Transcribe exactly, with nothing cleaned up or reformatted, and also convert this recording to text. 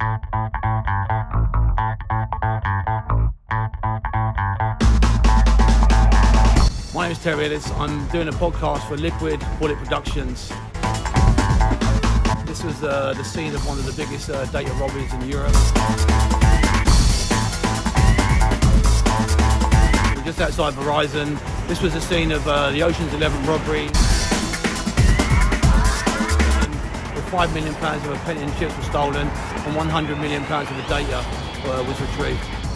My name is Terry Ellis. I'm doing a podcast for Liquid Bullet Productions. This was uh, the scene of one of the biggest uh, data robberies in Europe. We're just outside Verizon. This was the scene of uh, the Ocean's Eleven robbery. Five million pounds of a penny and chips were stolen, and one hundred million pounds of the data uh, was retrieved.